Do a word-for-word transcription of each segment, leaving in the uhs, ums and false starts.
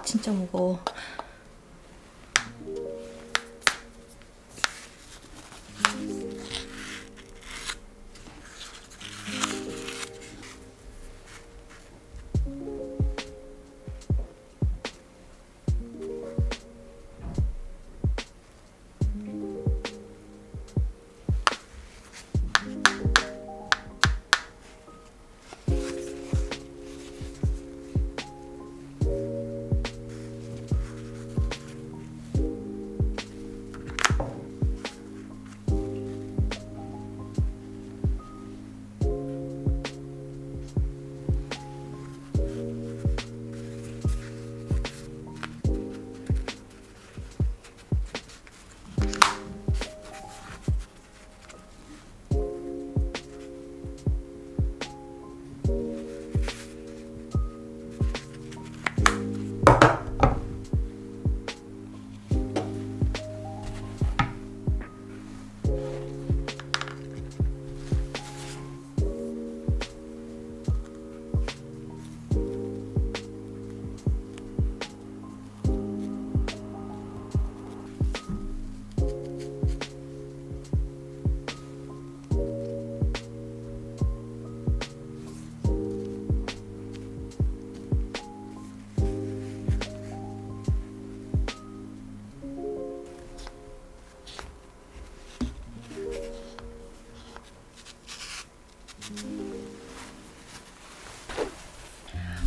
아, 진짜 무거워.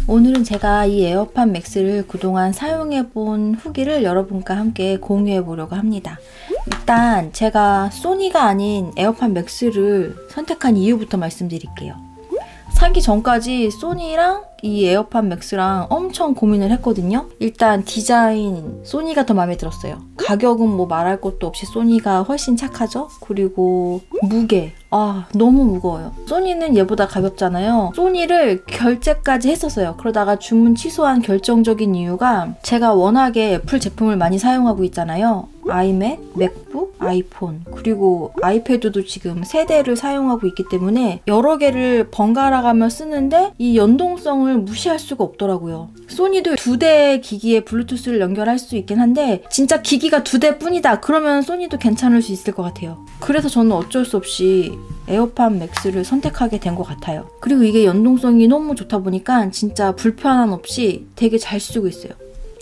오늘은 제가 이 에어팟 맥스를 그동안 사용해본 후기를 여러분과 함께 공유해보려고 합니다. 일단 제가 소니가 아닌 에어팟 맥스를 선택한 이유부터 말씀드릴게요. 사기 전까지 소니랑 이 에어팟 맥스랑 엄청 고민을 했거든요. 일단 디자인 소니가 더 마음에 들었어요. 가격은 뭐 말할 것도 없이 소니가 훨씬 착하죠. 그리고 무게, 아 너무 무거워요. 소니는 얘보다 가볍잖아요. 소니를 결제까지 했었어요. 그러다가 주문 취소한 결정적인 이유가 제가 워낙에 애플 제품을 많이 사용하고 있잖아요. 아이맥, 맥북, 아이폰, 그리고 아이패드도 지금 세 대를 사용하고 있기 때문에 여러 개를 번갈아가며 쓰는데 이 연동성을 무시할 수가 없더라고요. 소니도 두 대 기기에 블루투스를 연결할 수 있긴 한데 진짜 기기가 두 대 뿐이다 그러면 소니도 괜찮을 수 있을 것 같아요. 그래서 저는 어쩔 수 없이 에어팟 맥스를 선택하게 된 것 같아요. 그리고 이게 연동성이 너무 좋다 보니까 진짜 불편함 없이 되게 잘 쓰고 있어요.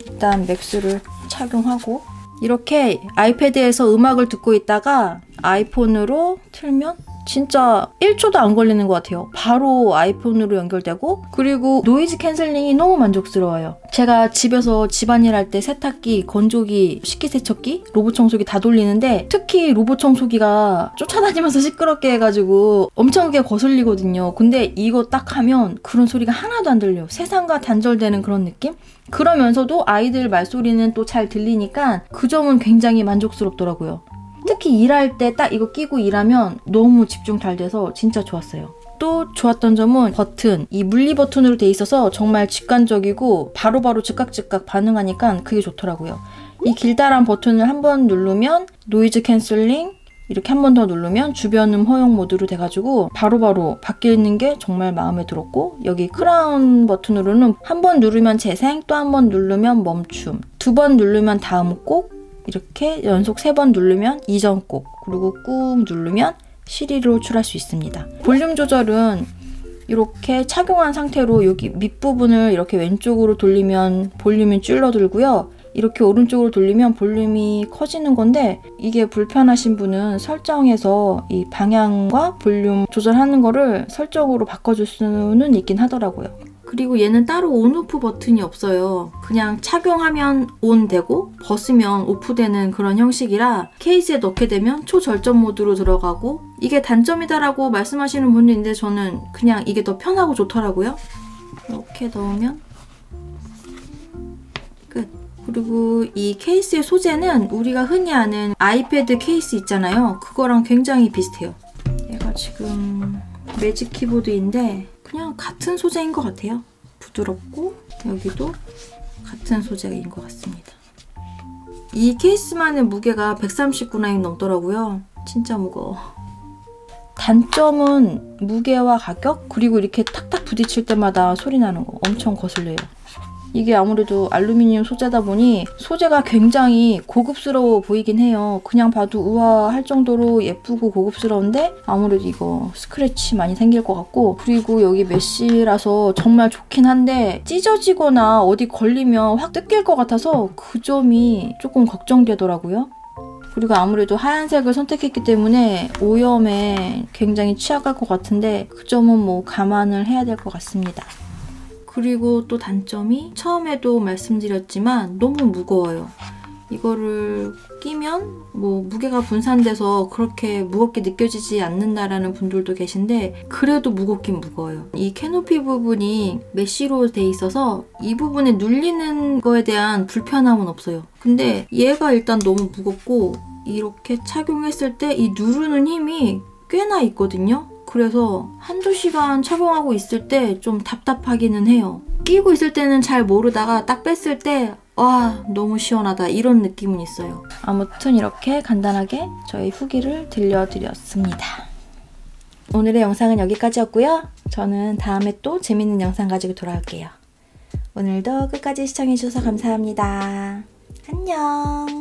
일단 맥스를 착용하고 이렇게 아이패드에서 음악을 듣고 있다가 아이폰으로 틀면 진짜 일 초도 안 걸리는 것 같아요. 바로 아이폰으로 연결되고, 그리고 노이즈 캔슬링이 너무 만족스러워요. 제가 집에서 집안일 할 때 세탁기, 건조기, 식기세척기, 로봇청소기 다 돌리는데 특히 로봇청소기가 쫓아다니면서 시끄럽게 해가지고 엄청나게 거슬리거든요. 근데 이거 딱 하면 그런 소리가 하나도 안 들려요. 세상과 단절되는 그런 느낌? 그러면서도 아이들 말소리는 또 잘 들리니까 그 점은 굉장히 만족스럽더라고요. 특히 일할 때 딱 이거 끼고 일하면 너무 집중 잘 돼서 진짜 좋았어요. 또 좋았던 점은 버튼, 이 물리 버튼으로 돼 있어서 정말 직관적이고 바로바로 즉각즉각 반응하니까 그게 좋더라고요. 이 길다란 버튼을 한 번 누르면 노이즈 캔슬링, 이렇게 한 번 더 누르면 주변음 허용 모드로 돼가지고 바로바로 바뀌는 게 정말 마음에 들었고, 여기 크라운 버튼으로는 한 번 누르면 재생, 또 한 번 누르면 멈춤, 두 번 누르면 다음 곡, 이렇게 연속 세 번 누르면 이전 곡, 그리고 꾹 누르면 시리로 출할 수 있습니다. 볼륨 조절은 이렇게 착용한 상태로 여기 밑부분을 이렇게 왼쪽으로 돌리면 볼륨이 줄어들고요. 이렇게 오른쪽으로 돌리면 볼륨이 커지는 건데 이게 불편하신 분은 설정에서 이 방향과 볼륨 조절하는 거를 설정으로 바꿔줄 수는 있긴 하더라고요. 그리고 얘는 따로 온오프 버튼이 없어요. 그냥 착용하면 온 되고 벗으면 오프 되는 그런 형식이라 케이스에 넣게 되면 초절전 모드로 들어가고, 이게 단점이다라고 말씀하시는 분도 있는데 저는 그냥 이게 더 편하고 좋더라고요. 이렇게 넣으면 끝. 그리고 이 케이스의 소재는 우리가 흔히 아는 아이패드 케이스 있잖아요. 그거랑 굉장히 비슷해요. 얘가 지금 매직 키보드인데 그냥 같은 소재인 것 같아요. 부드럽고 여기도 같은 소재인 것 같습니다. 이 케이스만의 무게가 백삼십구 그램이 넘더라고요. 진짜 무거워. 단점은 무게와 가격, 그리고 이렇게 탁탁 부딪힐 때마다 소리 나는 거 엄청 거슬려요. 이게 아무래도 알루미늄 소재다 보니 소재가 굉장히 고급스러워 보이긴 해요. 그냥 봐도 우아할 정도로 예쁘고 고급스러운데 아무래도 이거 스크래치 많이 생길 것 같고, 그리고 여기 메쉬라서 정말 좋긴 한데 찢어지거나 어디 걸리면 확 뜯길 것 같아서 그 점이 조금 걱정되더라고요. 그리고 아무래도 하얀색을 선택했기 때문에 오염에 굉장히 취약할 것 같은데 그 점은 뭐 감안을 해야 될 것 같습니다. 그리고 또 단점이 처음에도 말씀드렸지만 너무 무거워요. 이거를 끼면 뭐 무게가 분산돼서 그렇게 무겁게 느껴지지 않는다라는 분들도 계신데 그래도 무겁긴 무거워요. 이 캐노피 부분이 메쉬로 돼 있어서 이 부분에 눌리는 거에 대한 불편함은 없어요. 근데 얘가 일단 너무 무겁고 이렇게 착용했을 때 이 누르는 힘이 꽤나 있거든요. 그래서 한두 시간 착용하고 있을 때 좀 답답하기는 해요. 끼고 있을 때는 잘 모르다가 딱 뺐을 때 와, 너무 시원하다 이런 느낌은 있어요. 아무튼 이렇게 간단하게 저의 후기를 들려드렸습니다. 오늘의 영상은 여기까지였고요. 저는 다음에 또 재밌는 영상 가지고 돌아올게요. 오늘도 끝까지 시청해주셔서 감사합니다. 안녕.